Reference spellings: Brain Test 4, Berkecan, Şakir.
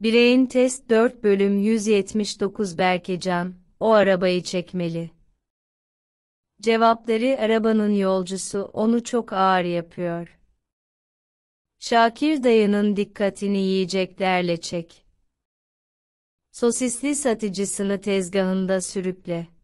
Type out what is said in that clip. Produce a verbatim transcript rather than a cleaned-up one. Brain Test dört bölüm yüz yetmiş dokuz Berkecan, o arabayı çekmeli. Cevapları: arabanın yolcusu onu çok ağır yapıyor. Şakir dayının dikkatini yiyeceklerle çek. Sosisli satıcısını tezgahında sürükle.